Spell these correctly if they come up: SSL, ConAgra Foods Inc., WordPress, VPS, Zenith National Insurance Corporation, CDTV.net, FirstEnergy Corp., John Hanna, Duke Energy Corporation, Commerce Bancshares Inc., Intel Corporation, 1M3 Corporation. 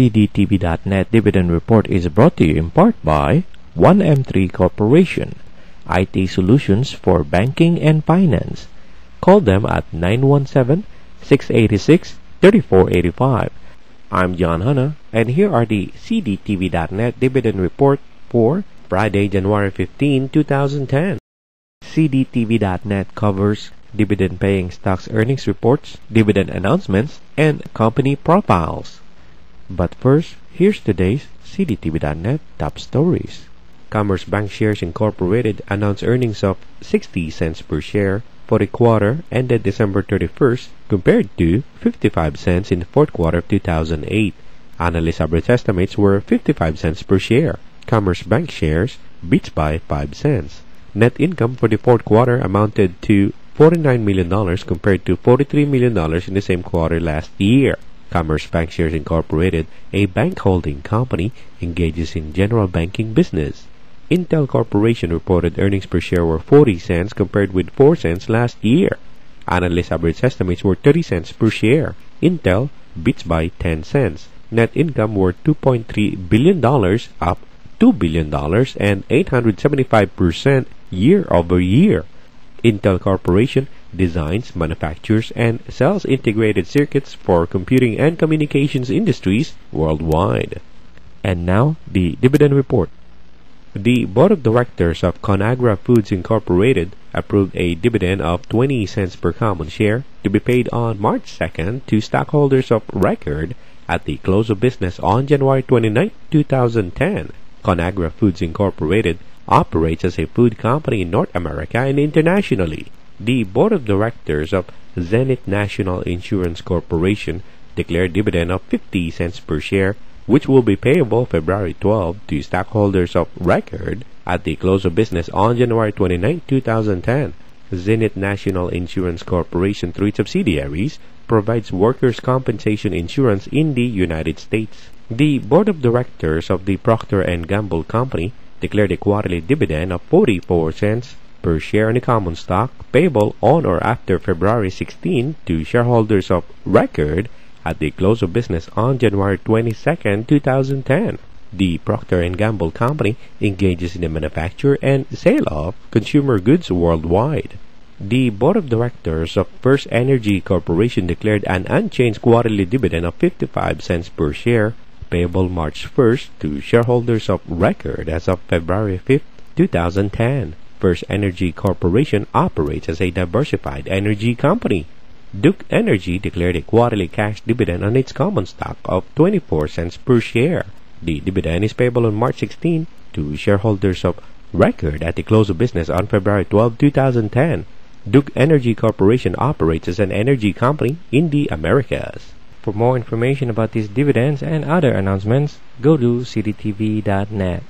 CDTV.net dividend report is brought to you in part by 1M3 Corporation, IT solutions for banking and finance. Call them at 917-686-3485. I'm John Hanna, and here are the CDTV.net dividend report for Friday, January 15, 2010. CDTV.net covers dividend-paying stocks earnings reports, dividend announcements, and company profiles. But first, here's today's CDTV.net top stories. Commerce Bancshares Inc. announced earnings of 60 cents per share for the quarter ended December 31st compared to 55 cents in the fourth quarter of 2008. Analyst average estimates were 55 cents per share. Commerce Bancshares beats by 5 cents. Net income for the fourth quarter amounted to $49 million compared to $43 million in the same quarter last year. Commerce Bancshares Inc., a bank holding company, engages in general banking business. Intel Corporation reported earnings per share were 40 cents compared with 4 cents last year. Analyst average estimates were 30 cents per share. Intel beats by 10 cents. Net income were $2.3 billion, up $2 billion and 875% year over year. Intel Corporation designs, manufactures, and sells integrated circuits for computing and communications industries worldwide. And now, the dividend report. The Board of Directors of ConAgra Foods Inc. approved a dividend of 20 cents per common share to be paid on March 2nd to stockholders of record at the close of business on January 29, 2010. ConAgra Foods Inc. operates as a food company in North America and internationally. The Board of Directors of Zenith National Insurance Corporation declared dividend of 50 cents per share, which will be payable February 12 to stockholders of record at the close of business on January 29, 2010. Zenith National Insurance Corporation, through its subsidiaries, provides workers' compensation insurance in the United States. The Board of Directors of the Procter & Gamble Company declared a quarterly dividend of 44 cents per share in the common stock payable on or after February 16 to shareholders of record at the close of business on January 22, 2010. The Procter & Gamble Company engages in the manufacture and sale of consumer goods worldwide. The Board of Directors of FirstEnergy Corporation declared an unchanged quarterly dividend of 55 cents per share payable March 1st to shareholders of record as of February 5, 2010. FirstEnergy Corporation operates as a diversified energy company. Duke Energy declared a quarterly cash dividend on its common stock of 24 cents per share. The dividend is payable on March 16 to shareholders of record at the close of business on February 12, 2010. Duke Energy Corporation operates as an energy company in the Americas. For more information about these dividends and other announcements, go to cdtv.net.